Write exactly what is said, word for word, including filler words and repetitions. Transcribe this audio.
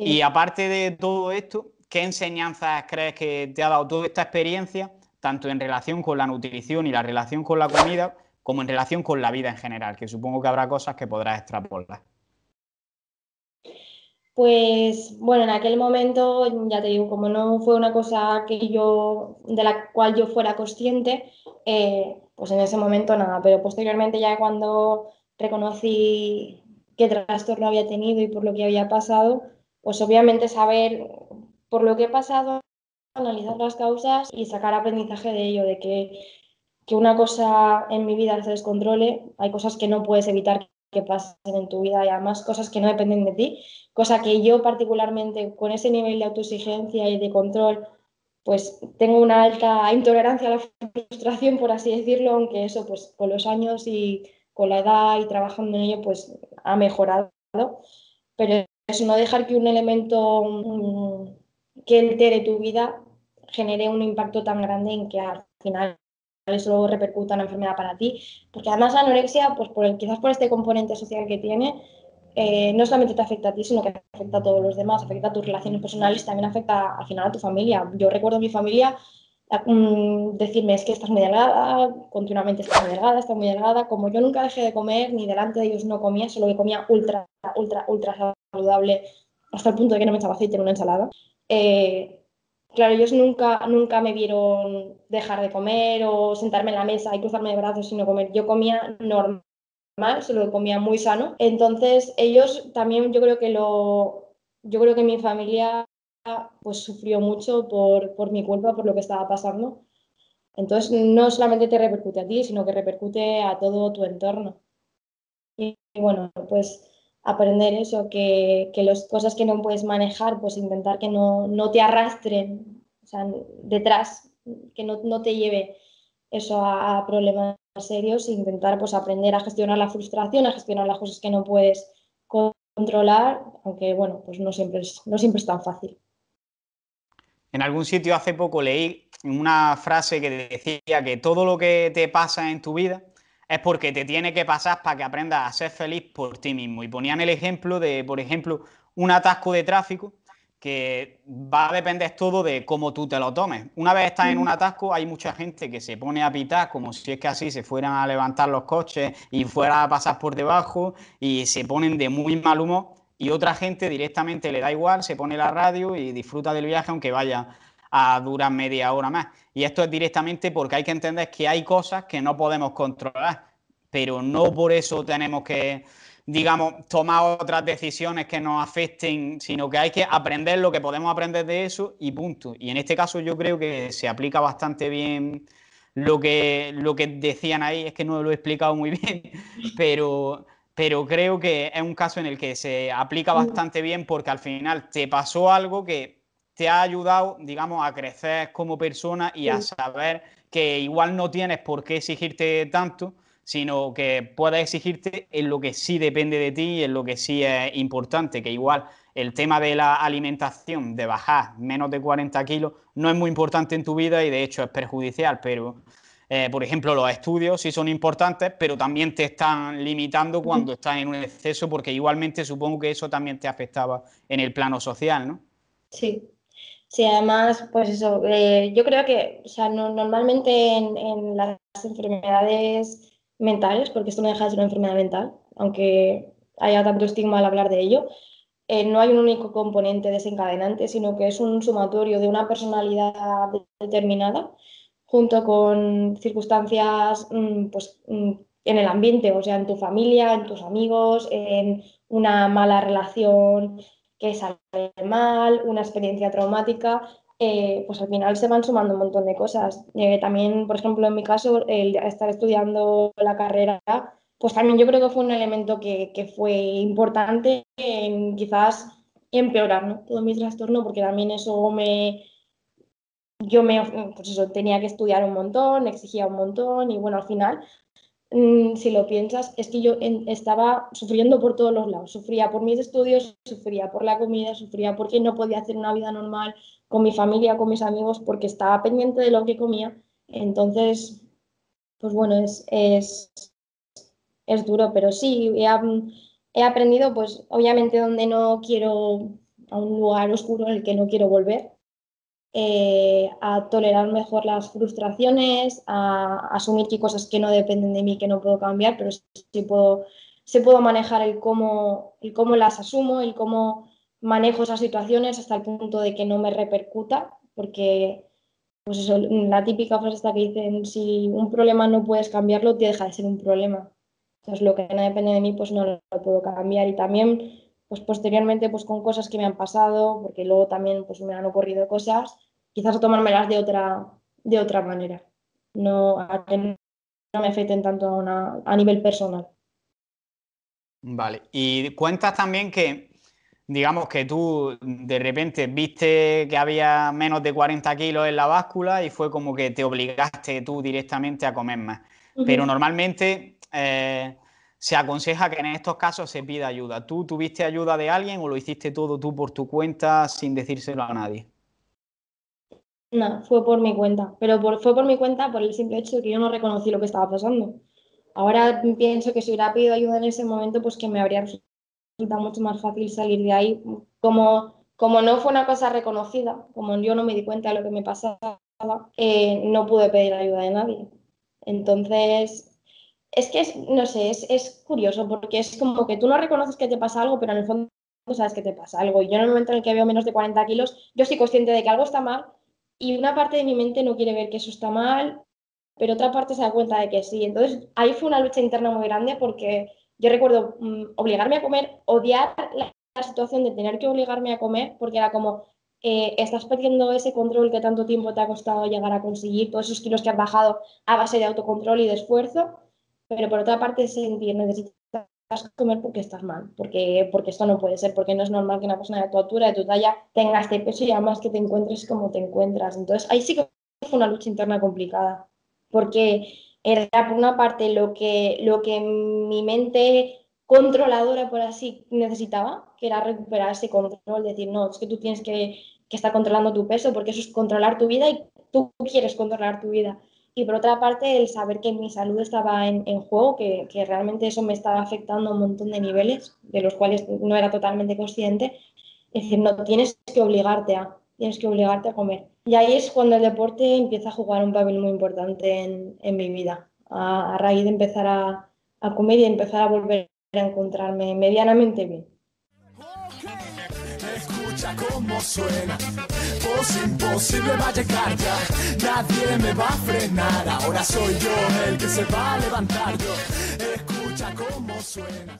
Sí. Y aparte de todo esto, ¿qué enseñanzas crees que te ha dado toda esta experiencia, tanto en relación con la nutrición y la relación con la comida, como en relación con la vida en general? Que supongo que habrá cosas que podrás extrapolar. Pues bueno, en aquel momento, ya te digo, como no fue una cosa que yo, de la cual yo fuera consciente, eh, pues en ese momento nada, pero posteriormente ya cuando reconocí qué trastorno había tenido y por lo que había pasado, pues obviamente saber por lo que he pasado, analizar las causas y sacar aprendizaje de ello, de que, que una cosa en mi vida se descontrole, hay cosas que no puedes evitar que pasen en tu vida y además cosas que no dependen de ti, cosa que yo particularmente con ese nivel de autoexigencia y de control, pues tengo una alta intolerancia a la frustración, por así decirlo, aunque eso pues con los años y con la edad y trabajando en ello pues ha mejorado, pero eso, no dejar que un elemento um, que altere tu vida genere un impacto tan grande en que al final eso repercuta en la enfermedad para ti, porque además la anorexia, pues por el, quizás por este componente social que tiene, Eh, no solamente te afecta a ti, sino que afecta a todos los demás, afecta a tus relaciones personales, también afecta al final a tu familia. Yo recuerdo a mi familia um, decirme, es que estás muy delgada, continuamente estás muy delgada, estás muy delgada. Como yo nunca dejé de comer, ni delante de ellos no comía, solo que comía ultra, ultra, ultra saludable, hasta el punto de que no me echaba aceite en una ensalada. Eh, claro, ellos nunca, nunca me vieron dejar de comer o sentarme en la mesa y cruzarme de brazos y no comer. Yo comía normal. Mal, se lo comía muy sano. Entonces ellos también, yo creo que lo yo creo que mi familia pues sufrió mucho por, por mi culpa, por lo que estaba pasando. Entonces no solamente te repercute a ti, sino que repercute a todo tu entorno. Y bueno, pues aprender eso, que, que las cosas que no puedes manejar, pues intentar que no, no te arrastren, o sea, detrás, que no, no te lleve eso a, a problemas serios, e intentar pues aprender a gestionar la frustración, a gestionar las cosas que no puedes controlar, aunque bueno, pues no siempre es, no siempre es tan fácil. En algún sitio hace poco leí una frase que decía que todo lo que te pasa en tu vida es porque te tiene que pasar para que aprendas a ser feliz por ti mismo. Y ponían el ejemplo de, por ejemplo, un atasco de tráfico, que va a depender todo de cómo tú te lo tomes. Una vez estás en un atasco, hay mucha gente que se pone a pitar como si es que así se fueran a levantar los coches y fuera a pasar por debajo y se ponen de muy mal humor, y otra gente directamente le da igual, se pone la radio y disfruta del viaje aunque vaya a durar media hora más. Y esto es directamente porque hay que entender que hay cosas que no podemos controlar, pero no por eso tenemos que, digamos, tomar otras decisiones que nos afecten, sino que hay que aprender lo que podemos aprender de eso y punto. Y en este caso yo creo que se aplica bastante bien lo que, lo que decían ahí, es que no lo he explicado muy bien, pero, pero creo que es un caso en el que se aplica bastante bien, porque al final te pasó algo que te ha ayudado, digamos, a crecer como persona y a saber que igual no tienes por qué exigirte tanto, sino que puedas exigirte en lo que sí depende de ti, en lo que sí es importante, que igual el tema de la alimentación, de bajar menos de cuarenta kilos, no es muy importante en tu vida y de hecho es perjudicial, pero eh, por ejemplo los estudios sí son importantes, pero también te están limitando cuando estás en un exceso, porque igualmente supongo que eso también te afectaba en el plano social, ¿no? Sí. Sí, además, pues eso, eh, yo creo que, o sea, no, normalmente en, en las enfermedades mentales, porque esto no deja de ser una enfermedad mental, aunque haya tanto estigma al hablar de ello, eh, no hay un único componente desencadenante, sino que es un sumatorio de una personalidad determinada junto con circunstancias pues, en el ambiente, o sea, en tu familia, en tus amigos, en una mala relación que sale mal, una experiencia traumática. Eh, pues al final se van sumando un montón de cosas. Eh, también, por ejemplo, en mi caso, el estar estudiando la carrera, pues también yo creo que fue un elemento que, que fue importante en quizás empeorar, ¿no?, todo mi trastorno, porque también eso me... Yo me, pues eso, tenía que estudiar un montón, exigía un montón y bueno, al final, mmm, si lo piensas, es que yo en, estaba sufriendo por todos los lados. Sufría por mis estudios, sufría por la comida, sufría porque no podía hacer una vida normal con mi familia, con mis amigos, porque estaba pendiente de lo que comía. Entonces, pues bueno, es, es, es duro, pero sí, he, he aprendido, pues obviamente donde no quiero a un lugar oscuro en el que no quiero volver, eh, a tolerar mejor las frustraciones, a, a asumir que cosas que no dependen de mí, que no puedo cambiar, pero sí, sí puedo, sí puedo manejar el cómo, el cómo las asumo, el cómo manejo esas situaciones hasta el punto de que no me repercuta, porque pues eso, la típica frase esta que dicen, si un problema no puedes cambiarlo, te deja de ser un problema. Entonces lo que no depende de mí, pues no lo puedo cambiar. Y también, pues posteriormente, pues con cosas que me han pasado, porque luego también pues me han ocurrido cosas, quizás tomármelas de otra, de otra manera, no, a que no me afecten tanto a, una, a nivel personal. Vale, y cuentas también que, digamos que tú de repente viste que había menos de cuarenta kilos en la báscula y fue como que te obligaste tú directamente a comer más. Uh-huh. Pero normalmente eh, se aconseja que en estos casos se pida ayuda. ¿Tú tuviste ayuda de alguien o lo hiciste todo tú por tu cuenta sin decírselo a nadie? No, fue por mi cuenta. Pero por, fue por mi cuenta por el simple hecho de que yo no reconocí lo que estaba pasando. Ahora pienso que si hubiera pedido ayuda en ese momento, pues que me habría resulta mucho más fácil salir de ahí. Como, como no fue una cosa reconocida, como yo no me di cuenta de lo que me pasaba, eh, no pude pedir ayuda de nadie. Entonces, es que, es, no sé, es, es curioso, porque es como que tú no reconoces que te pasa algo, pero en el fondo sabes que te pasa algo. Y yo en el momento en el que veo menos de cuarenta kilos, yo soy consciente de que algo está mal y una parte de mi mente no quiere ver que eso está mal, pero otra parte se da cuenta de que sí. Entonces, ahí fue una lucha interna muy grande porque yo recuerdo mmm, obligarme a comer, odiar la, la situación de tener que obligarme a comer, porque era como, eh, estás perdiendo ese control que tanto tiempo te ha costado llegar a conseguir, todos esos kilos que has bajado a base de autocontrol y de esfuerzo, pero por otra parte sentir, necesitas comer porque estás mal, porque, porque esto no puede ser, porque no es normal que una persona de tu altura, de tu talla, tenga este peso y además que te encuentres como te encuentras. Entonces ahí sí que fue una lucha interna complicada, porque era por una parte lo que, lo que mi mente controladora, por así, necesitaba, que era recuperar ese control, decir, no, es que tú tienes que, que estar controlando tu peso, porque eso es controlar tu vida y tú quieres controlar tu vida. Y por otra parte, el saber que mi salud estaba en, en juego, que, que realmente eso me estaba afectando a un montón de niveles, de los cuales no era totalmente consciente, es decir, no, tienes que obligarte a, tienes que obligarte a comer. Y ahí es cuando el deporte empieza a jugar un papel muy importante en, en mi vida, a, a raíz de empezar a, a comer y empezar a volver a encontrarme medianamente bien. Okay. Escucha cómo suena, voz imposible va a llegar ya, nadie me va a frenar, ahora soy yo el que se va a levantar yo, escucha cómo suena.